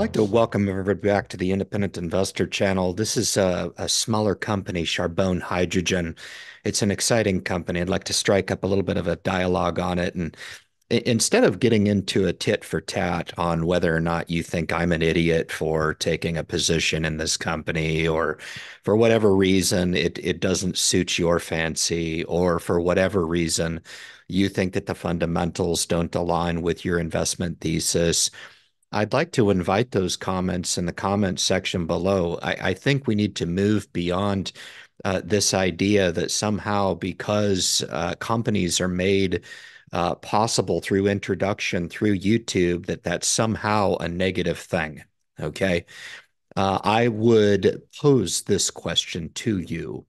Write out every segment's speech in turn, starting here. I'd like to welcome everybody back to the Independent Investor Channel. This is a smaller company, Charbone Hydrogen. It's an exciting company. I'd like to strike up a little bit of a dialogue on it. And instead of getting into a tit for tat on whether or not you think I'm an idiot for taking a position in this company, or for whatever reason it doesn't suit your fancy, or for whatever reason you think that the fundamentals don't align with your investment thesis, I'd like to invite those comments in the comment section below. I think we need to move beyond this idea that somehow because companies are made possible through introduction, through YouTube, that's somehow a negative thing, okay? I would pose this question to you.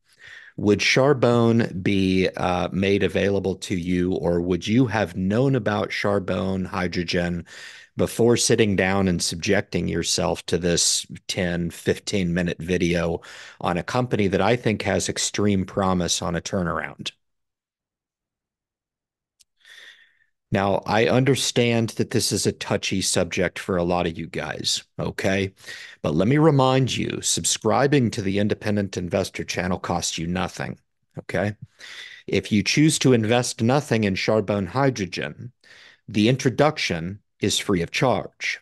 Would Charbone be made available to you, or would you have known about Charbone Hydrogen before sitting down and subjecting yourself to this 10, 15-minute video on a company that I think has extreme promise on a turnaround? Now, I understand that this is a touchy subject for a lot of you guys, okay? But let me remind you, subscribing to the Independent Investor Channel costs you nothing, okay? If you choose to invest nothing in Charbone Hydrogen, the introduction is free of charge.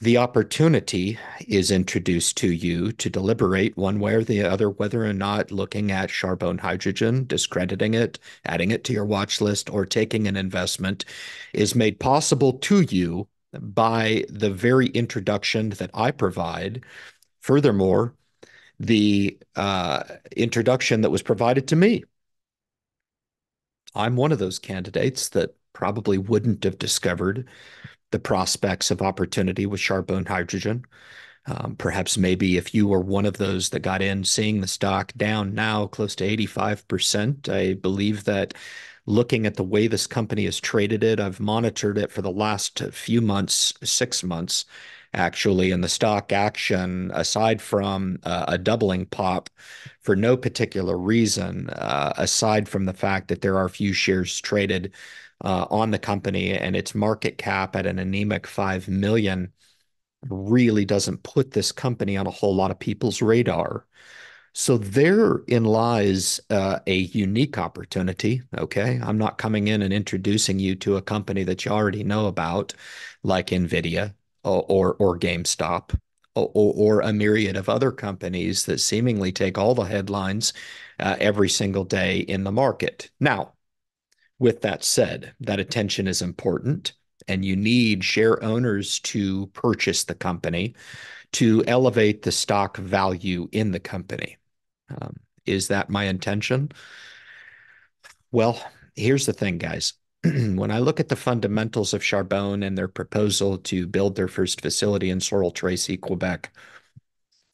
The opportunity is introduced to you to deliberate one way or the other whether or not looking at Charbone Hydrogen, discrediting it, adding it to your watch list, or taking an investment is made possible to you by the very introduction that I provide. Furthermore, the introduction that was provided to me. I'm one of those candidates that probably wouldn't have discovered the prospects of opportunity with Charbone Hydrogen. Perhaps maybe if you were one of those that got in seeing the stock down now close to 85%, I believe that looking at the way this company has traded it, I've monitored it for the last few months, 6 months actually, and the stock action, aside from a doubling pop for no particular reason, aside from the fact that there are few shares traded on the company and its market cap at an anemic $5 million, really doesn't put this company on a whole lot of people's radar. So therein lies a unique opportunity, okay? I'm not coming in and introducing you to a company that you already know about, like Nvidia or GameStop or a myriad of other companies that seemingly take all the headlines every single day in the market. Now, with that said, that attention is important, and you need share owners to purchase the company to elevate the stock value in the company. Is that my intention? Well, here's the thing, guys. When I look at the fundamentals of Charbone and their proposal to build their first facility in Sorrel Tracy, Quebec,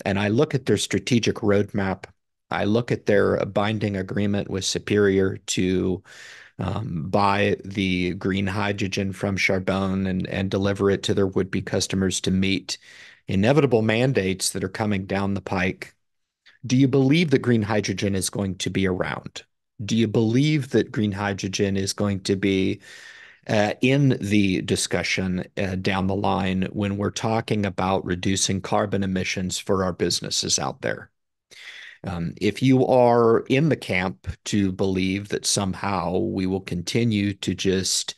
and I look at their strategic roadmap, I look at their binding agreement with Superior to buy the green hydrogen from Charbone and deliver it to their would-be customers to meet inevitable mandates that are coming down the pike. Do you believe that green hydrogen is going to be around? Do you believe that green hydrogen is going to be in the discussion down the line when we're talking about reducing carbon emissions for our businesses out there? If you are in the camp to believe that somehow we will continue to just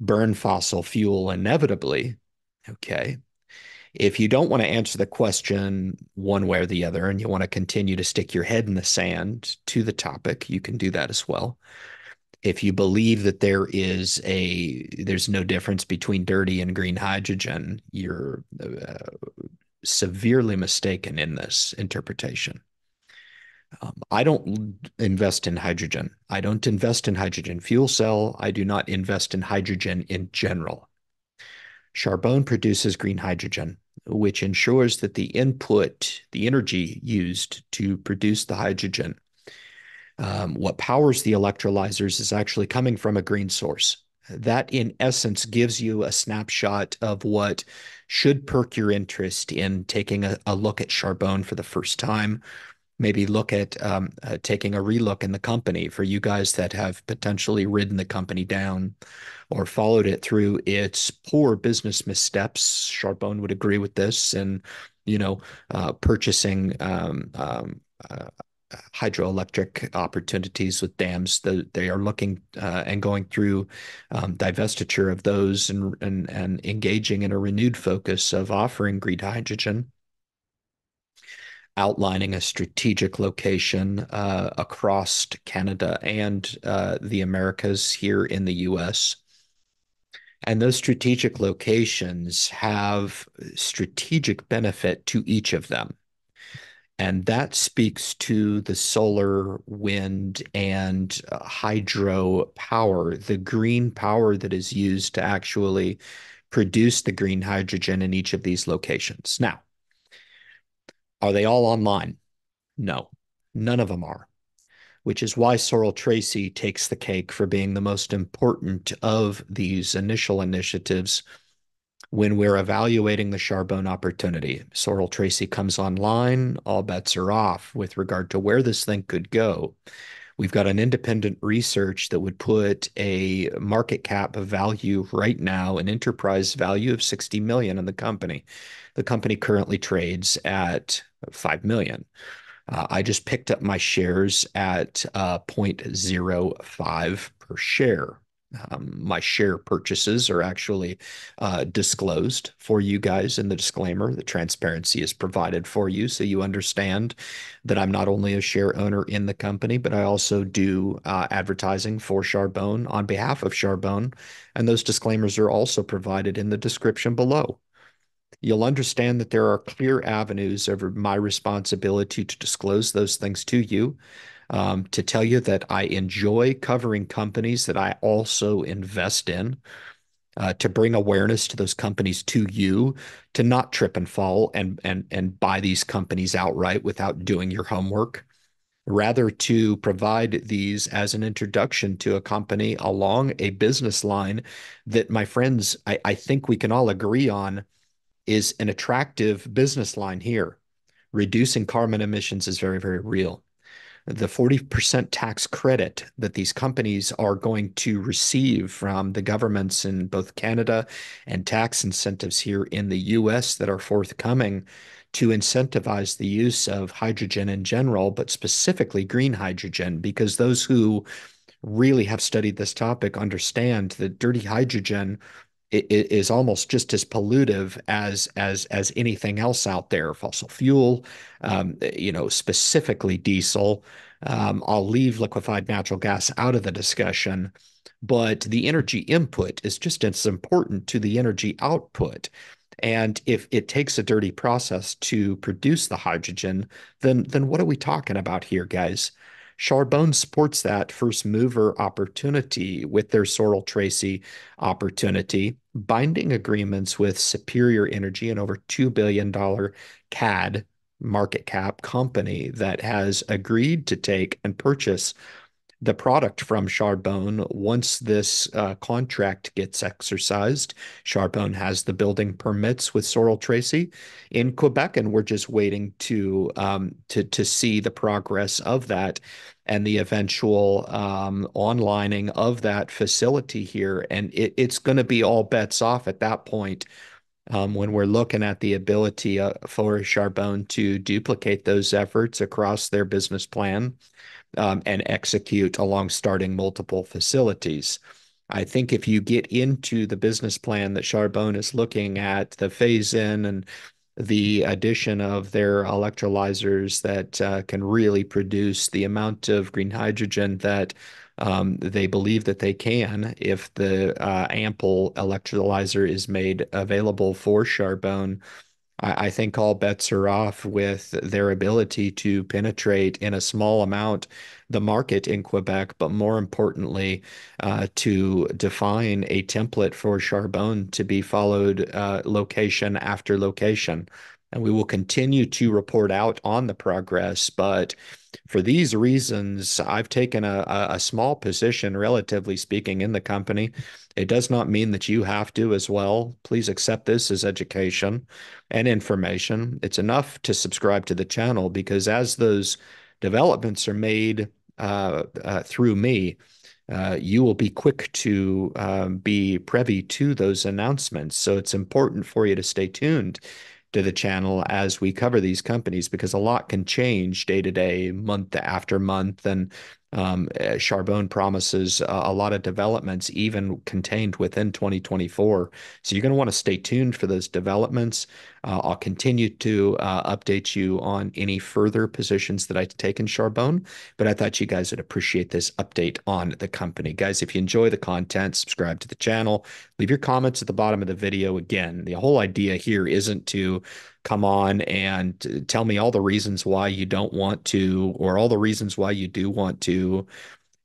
burn fossil fuel inevitably, okay, if you don't want to answer the question one way or the other and you want to continue to stick your head in the sand to the topic, you can do that as well. If you believe that there's no difference between dirty and green hydrogen, you're severely mistaken in this interpretation. I don't invest in hydrogen. I don't invest in hydrogen fuel cell. I do not invest in hydrogen in general. Charbone produces green hydrogen, which ensures that the input, the energy used to produce the hydrogen, what powers the electrolyzers is actually coming from a green source. That, in essence, gives you a snapshot of what should perk your interest in taking a look at Charbone for the first time. maybe look at taking a relook in the company. For you guys that have potentially ridden the company down or followed it through its poor business missteps, Charbone would agree with this, and, you know, purchasing hydroelectric opportunities with dams. They are looking and going through divestiture of those and engaging in a renewed focus of offering green hydrogen, outlining a strategic location across Canada and the Americas here in the U.S. And those strategic locations have strategic benefit to each of them. And that speaks to the solar, wind, and hydro power, the green power that is used to actually produce the green hydrogen in each of these locations. Now, are they all online? No, none of them are, which is why Sorrel Tracy takes the cake for being the most important of these initial initiatives when we're evaluating the Charbone opportunity. Sorrel Tracy comes online, all bets are off with regard to where this thing could go. We've got an independent research that would put a market cap of value right now, an enterprise value of $60 million in the company. The company currently trades at $5 million. I just picked up my shares at 0.05 per share. My share purchases are actually disclosed for you guys in the disclaimer. The transparency is provided for you so you understand that I'm not only a share owner in the company, but I also do advertising for Charbone on behalf of Charbone, and those disclaimers are also provided in the description below. You'll understand that there are clear avenues over my responsibility to disclose those things to you. To tell you that I enjoy covering companies that I also invest in, to bring awareness to those companies to you, to not trip and fall and buy these companies outright without doing your homework, rather to provide these as an introduction to a company along a business line that, my friends, I think we can all agree on is an attractive business line here. Reducing carbon emissions is very, very real. The 40% tax credit that these companies are going to receive from the governments in both Canada and tax incentives here in the U.S. that are forthcoming to incentivize the use of hydrogen in general, but specifically green hydrogen, because those who really have studied this topic understand that dirty hydrogen is almost just as pollutive as anything else out there, fossil fuel, you know, specifically diesel. I'll leave liquefied natural gas out of the discussion, but the energy input is just as important to the energy output. And if it takes a dirty process to produce the hydrogen, then what are we talking about here, guys? Charbone supports that first mover opportunity with their Sorrel Tracy opportunity, binding agreements with Superior Energy, an over $2 billion CAD market cap company that has agreed to take and purchase the product from Charbone. Once this contract gets exercised, Charbone has the building permits with Sorrel Tracy in Quebec, and we're just waiting to see the progress of that and the eventual onlining of that facility here. And it's going to be all bets off at that point when we're looking at the ability for Charbone to duplicate those efforts across their business plan and execute along starting multiple facilities. I think if you get into the business plan that Charbone is looking at, the phase in and the addition of their electrolyzers that can really produce the amount of green hydrogen that they believe that they can if the ample electrolyzer is made available for Charbone, I think all bets are off with their ability to penetrate in a small amount the market in Quebec, but more importantly, to define a template for Charbone to be followed location after location. and we will continue to report out on the progress. But for these reasons, I've taken a small position, relatively speaking, in the company. It does not mean that you have to as well. Please accept this as education and information. It's enough to subscribe to the channel, because as those developments are made through me, you will be quick to be privy to those announcements. So it's important for you to stay tuned to the channel as we cover these companies, because a lot can change day to day, month after month. And Charbone promises a lot of developments even contained within 2024. So you're going to want to stay tuned for those developments. I'll continue to update you on any further positions that I take in Charbone, but I thought you guys would appreciate this update on the company. Guys, if you enjoy the content, subscribe to the channel, leave your comments at the bottom of the video. Again, the whole idea here isn't to come on and tell me all the reasons why you don't want to, or all the reasons why you do want to.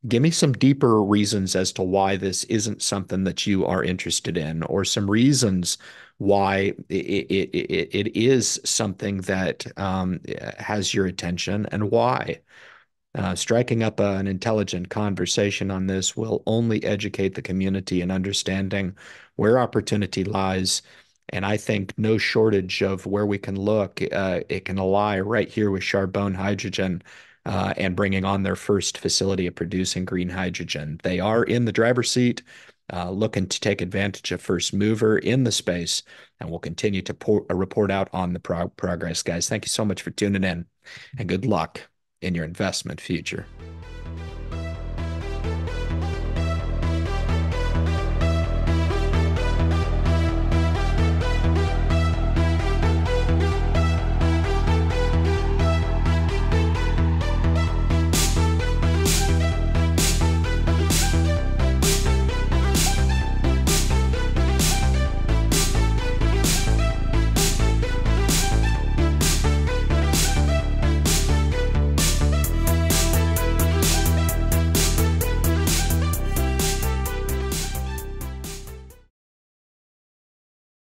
Give me some deeper reasons as to why this isn't something that you are interested in, or some reasons why it is something that has your attention and why. Striking up an intelligent conversation on this will only educate the community in understanding where opportunity lies. And I think no shortage of where we can look, it can lie right here with Charbone Hydrogen and bringing on their first facility of producing green hydrogen. They are in the driver's seat, looking to take advantage of first mover in the space, and we'll continue to report out on the progress, guys. Thank you so much for tuning in, and good luck in your investment future.